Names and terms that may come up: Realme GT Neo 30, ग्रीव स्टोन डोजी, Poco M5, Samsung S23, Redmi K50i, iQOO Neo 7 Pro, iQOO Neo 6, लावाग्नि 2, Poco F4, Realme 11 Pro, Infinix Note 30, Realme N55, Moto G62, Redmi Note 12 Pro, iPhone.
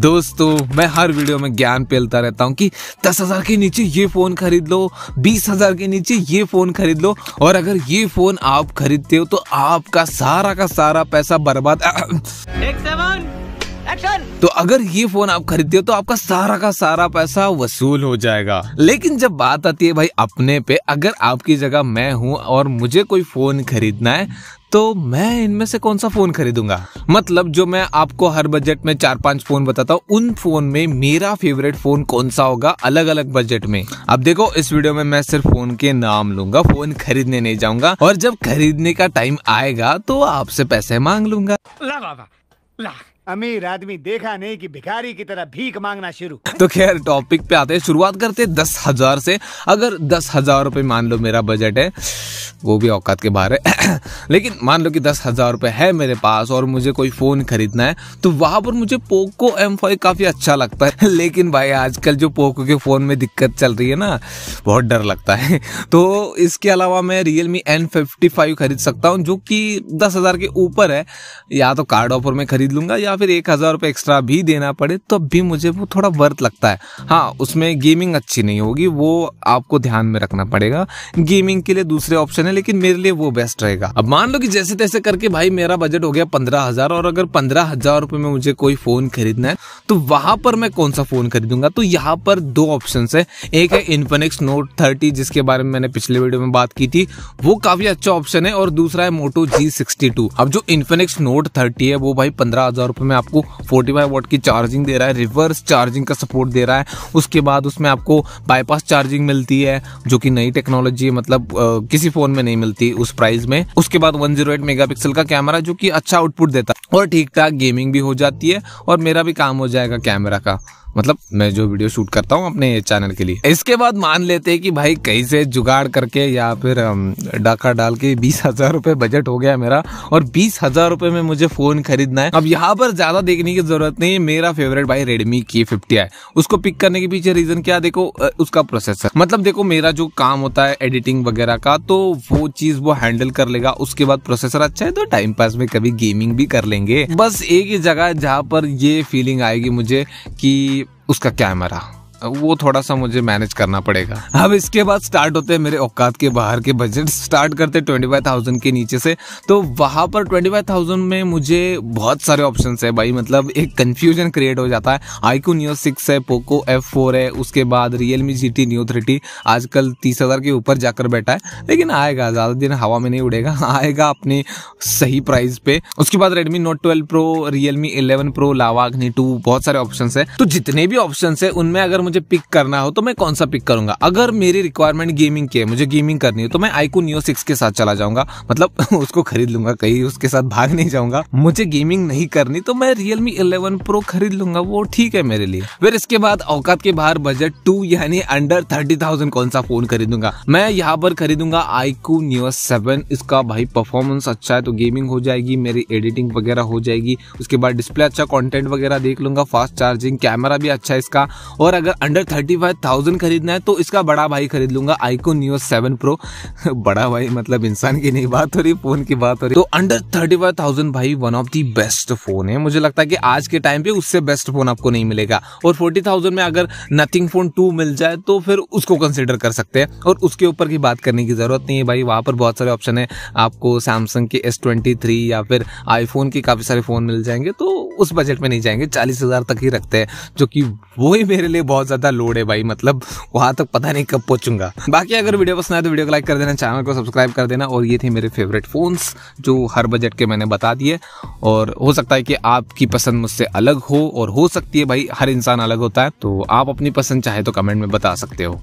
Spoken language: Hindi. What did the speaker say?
दोस्तों मैं हर वीडियो में ज्ञान फैलता रहता हूँ कि 10,000 के नीचे ये फ़ोन खरीद लो, 20,000 के नीचे ये फ़ोन खरीद लो, और अगर ये फ़ोन आप खरीदते हो तो आपका सारा का सारा पैसा बर्बाद। तो अगर ये फोन आप खरीदते हो तो आपका सारा का सारा पैसा वसूल हो जाएगा। लेकिन जब बात आती है भाई अपने पे, अगर आपकी जगह मैं हूँ और मुझे कोई फोन खरीदना है तो मैं इनमें से कौन सा फोन खरीदूंगा। मतलब जो मैं आपको हर बजट में 4-5 फोन बताता हूँ, उन फोन में मेरा फेवरेट फोन कौन सा होगा अलग अलग बजट में। अब देखो इस वीडियो में मैं सिर्फ फोन के नाम लूंगा, फोन खरीदने नहीं जाऊंगा, और जब खरीदने का टाइम आएगा तो आपसे पैसे मांग लूंगा। अमीर आदमी देखा नहीं कि भिखारी की तरह भीख मांगना शुरू। तो खैर टॉपिक पे आते हैं, शुरुआत करते हैं 10,000 से। अगर 10,000 रुपये मान लो मेरा बजट है, वो भी औकात के बाहर है, लेकिन मान लो कि 10,000 रुपये है मेरे पास और मुझे कोई फ़ोन खरीदना है, तो वहाँ पर मुझे पोको M5 काफ़ी अच्छा लगता है। लेकिन भाई आजकल जो पोको के फ़ोन में दिक्कत चल रही है ना, बहुत डर लगता है। तो इसके अलावा मैं Realme N55 खरीद सकता हूँ जो कि 10,000 के ऊपर है, या तो कार्ड ऑफर में खरीद लूँगा या फिर 1,000 रुपये एक्स्ट्रा भी देना पड़े तो भी मुझे वो थोड़ा वर्थ लगता है। हाँ, उसमें गेमिंग अच्छी नहीं होगी, वो आपको ध्यान में रखना पड़ेगा। गेमिंग के लिए दूसरे ऑप्शन है, लेकिन मेरे लिए वो बेस्ट रहेगा। अब मान लो कि जैसे तैसे करके भाई मेरा बजट हो गया 15,000, और अगर 15,000 रुपये में मुझे कोई फोन खरीदना है तो वहां पर मैं कौन सा फोन खरीदूंगा। तो यहाँ पर दो ऑप्शन है, एक है इन्फिनिक्स नोट 30 जिसके बारे में मैंने पिछले वीडियो में बात की थी, वो काफी अच्छा ऑप्शन है, और दूसरा है मोटो G62। अब जो इन्फिनिक्स नोट 30 है वो भाई 15,000 रुपये में आपको 45 वॉट की चार्जिंग दे रहा है, रिवर्स चार्जिंग का सपोर्ट दे रहा है, उसके बाद उसमें आपको बाईपास चार्जिंग मिलती है जो कि नई टेक्नोलॉजी है, मतलब किसी फोन में नहीं मिलती उस प्राइस में। उसके बाद 108 मेगापिक्सल का कैमरा जो कि अच्छा आउटपुट देता है, और ठीक ठाक गेमिंग भी हो जाती है, और मेरा भी काम हो जाएगा कैमरा का, मतलब मैं जो वीडियो शूट करता हूँ अपने चैनल के लिए। इसके बाद मान लेते हैं कि भाई कहीं से जुगाड़ करके या फिर डाका डाल के 20,000 रुपये बजट हो गया मेरा, और 20,000 रुपये में मुझे फ़ोन खरीदना है। अब यहाँ पर ज़्यादा देखने की ज़रूरत नहीं है, मेरा फेवरेट भाई Redmi K50i है। उसको पिक करने के पीछे रीज़न क्या, देखो उसका प्रोसेसर, मतलब देखो मेरा जो काम होता है एडिटिंग वगैरह का तो वो चीज़ वो हैंडल कर लेगा। उसके बाद प्रोसेसर अच्छा है तो टाइम पास में कभी गेमिंग भी कर लेंगे। बस एक ही जगह जहाँ पर ये फीलिंग आएगी मुझे कि उसका कैमरा, वो थोड़ा सा मुझे मैनेज करना पड़ेगा। अब इसके बाद स्टार्ट होते हैं मेरे औकात के बाहर के बजट। स्टार्ट करते 25,000 के नीचे से। तो वहाँ पर 25,000 में मुझे बहुत सारे ऑप्शंस है भाई, मतलब एक कंफ्यूजन क्रिएट हो जाता है। iQOO Neo 6 है, पोको F4 है, उसके बाद Realme GT Neo 30 आजकल 30,000 के ऊपर जाकर बैठा है, लेकिन आएगा, ज़्यादा दिन हवा में नहीं उड़ेगा, आएगा अपने सही प्राइस पे। उसके बाद Redmi Note 12 Pro, Realme 11 Pro, लावाग्नि 2, बहुत सारे ऑप्शंस है। तो जितने भी ऑप्शंस है उनमें अगर मुझे पिक करना हो तो मैं कौन सा पिक करूंगा। अगर मेरी रिक्वायरमेंट गेमिंग की है, मुझे गेमिंग करनी है, तो मैं iQOO Neo 6 के साथ चला जाऊंगा, मतलब उसको खरीद लूंगा, कहीं उसके साथ भाग नहीं जाऊंगा। मुझे गेमिंग नहीं करनी तो मैं Realme 11 Pro खरीद लूंगा, वो ठीक है मेरे लिए। फिर इसके बाद औकात के बाहर बजट 2 यानी अंडर 30,000 कौन सा फोन खरीदूंगा। मैं यहाँ पर खरीदूंगा iQOO Neo 7। इसका भाई परफॉर्मेंस अच्छा है तो गेमिंग हो जाएगी मेरी, एडिटिंग वगैरह हो जाएगी, उसके बाद डिस्प्ले अच्छा, कॉन्टेंट वगैरह देख लूंगा, फास्ट चार्जिंग, कैमरा भी अच्छा है इसका। और अगर अंडर 35,000 खरीदना है तो इसका बड़ा भाई खरीद लूंगा iQOO Neo 7 Pro। बड़ा भाई मतलब इंसान की नहीं बात हो रही, फोन की बात हो रही। तो अंडर 35,000 भाई one of the best phone है, मुझे लगता है कि आज के टाइम पे उससे बेस्ट फोन आपको नहीं मिलेगा। और 40,000 में अगर Nothing Phone 2 मिल जाए तो फिर उसको कंसिडर कर सकते हैं, और उसके ऊपर की बात करने की जरूरत नहीं है भाई। वहाँ पर बहुत सारे ऑप्शन है, आपको Samsung के S23 या फिर iPhone के काफी सारे फोन मिल जाएंगे, तो उस बजट में नहीं जाएंगे, 40,000 तक ही रखते हैं, जो कि वो ही मेरे लिए बहुत ज्यादा लोड है भाई, मतलब वहां तक पता नहीं कब पहुंचूंगा। बाकी अगर वीडियो पसंद आए तो वीडियो को लाइक कर देना, चैनल को सब्सक्राइब कर देना। और ये थे मेरे फेवरेट फोन्स जो हर बजट के मैंने बता दिए, और हो सकता है कि आपकी पसंद मुझसे अलग हो, और हो सकती है भाई, हर इंसान अलग होता है, तो आप अपनी पसंद चाहे तो कमेंट में बता सकते हो।